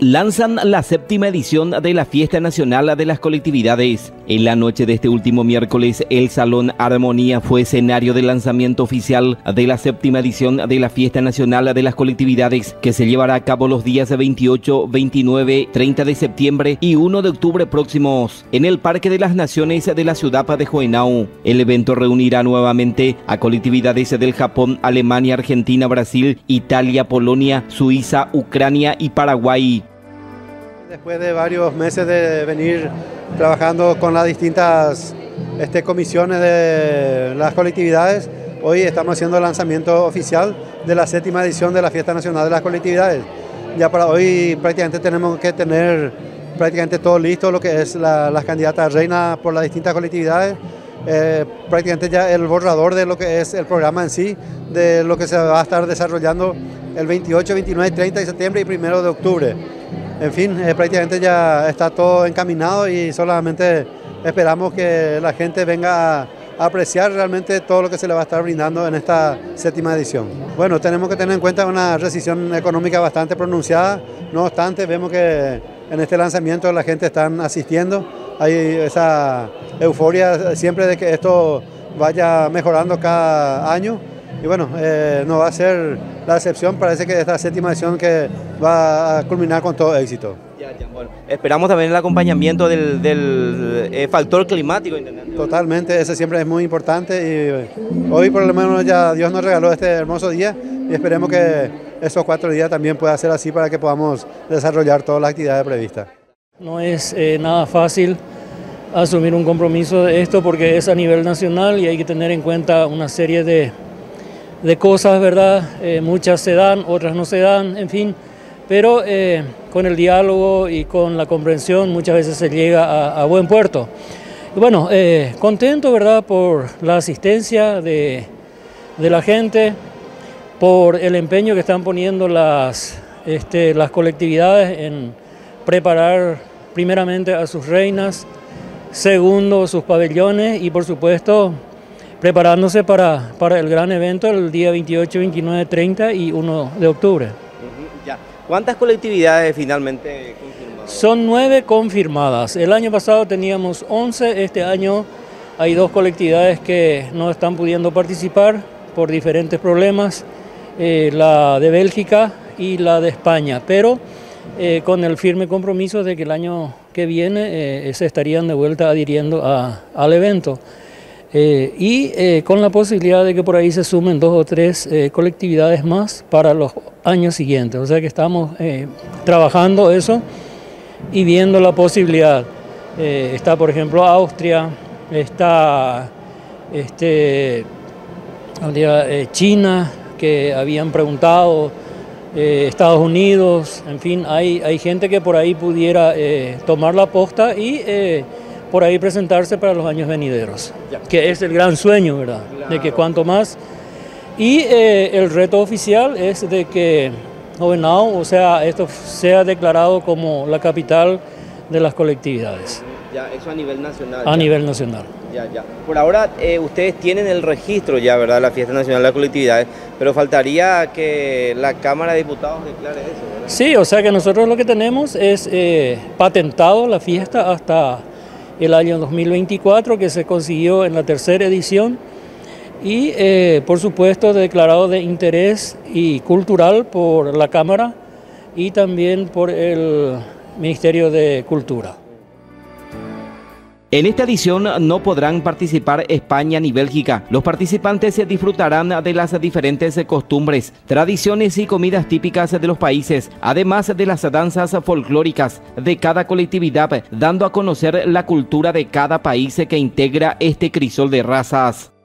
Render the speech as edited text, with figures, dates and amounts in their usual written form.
Lanzan la séptima edición de la Fiesta Nacional de las Colectividades. En la noche de este último miércoles, el Salón Armonía fue escenario de lanzamiento oficial de la séptima edición de la Fiesta Nacional de las Colectividades, que se llevará a cabo los días 28, 29, 30 de septiembre y 1 de octubre próximos en el Parque de las Naciones de la ciudad de Hohenau. El evento reunirá nuevamente a colectividades del Japón, Alemania, Argentina, Brasil, Italia, Polonia, Suiza, Ucrania y Paraguay. Después de varios meses de venir trabajando con las distintas comisiones de las colectividades, hoy estamos haciendo el lanzamiento oficial de la séptima edición de la Fiesta Nacional de las Colectividades. Ya para hoy prácticamente tenemos que tener todo listo, lo que es las candidatas reinas por las distintas colectividades, prácticamente ya el borrador de lo que es el programa en sí, de lo que se va a estar desarrollando el 28, 29, 30 de septiembre y 1 de octubre. En fin, prácticamente ya está todo encaminado y solamente esperamos que la gente venga a apreciar realmente todo lo que se le va a estar brindando en esta séptima edición. Bueno, tenemos que tener en cuenta una recesión económica bastante pronunciada, no obstante vemos que en este lanzamiento la gente está asistiendo, hay esa euforia siempre de que esto vaya mejorando cada año. Y bueno, no va a ser la excepción, parece que esta séptima edición que va a culminar con todo éxito. Bueno, esperamos también el acompañamiento del factor climático, intendente. Totalmente, eso siempre es muy importante y hoy por lo menos ya Dios nos regaló este hermoso día y esperemos que esos 4 días también pueda ser así para que podamos desarrollar todas las actividades previstas. No es nada fácil asumir un compromiso de esto porque es a nivel nacional y hay que tener en cuenta una serie de cosas, ¿verdad? Muchas se dan, otras no se dan, en fin, pero con el diálogo y con la comprensión muchas veces se llega a buen puerto. Y bueno, contento, ¿verdad?, por la asistencia de la gente, por el empeño que están poniendo las colectividades en preparar primeramente a sus reinas, segundo sus pabellones y por supuesto preparándose para el gran evento el día 28, 29, 30 y 1 de octubre. Ya. ¿Cuántas colectividades finalmente confirmadas? Son 9 confirmadas. El año pasado teníamos 11, este año hay 2 colectividades que no están pudiendo participar por diferentes problemas, la de Bélgica y la de España, pero con el firme compromiso de que el año que viene se estarían de vuelta adhiriendo al evento. Con la posibilidad de que por ahí se sumen 2 o 3 colectividades más para los años siguientes. O sea que estamos trabajando eso y viendo la posibilidad. Está por ejemplo Austria, está China, que habían preguntado, Estados Unidos, en fin, hay gente que por ahí pudiera tomar la posta y por ahí presentarse para los años venideros, que es el gran sueño, ¿verdad? Claro. De que cuanto más. Y el reto oficial es de que Hohenau, o sea, esto sea declarado como la capital de las colectividades. Ya, eso a nivel nacional. A nivel nacional. Ya. Por ahora ustedes tienen el registro ya, ¿verdad?, la Fiesta Nacional de las Colectividades, pero faltaría que la Cámara de Diputados declare eso, ¿verdad? Sí, o sea que nosotros lo que tenemos es patentado la fiesta hasta el año 2024, que se consiguió en la 3ª edición y por supuesto declarado de interés y cultural por la Cámara y también por el Ministerio de Cultura. En esta edición no podrán participar España ni Bélgica. Los participantes disfrutarán de las diferentes costumbres, tradiciones y comidas típicas de los países, además de las danzas folclóricas de cada colectividad, dando a conocer la cultura de cada país que integra este crisol de razas.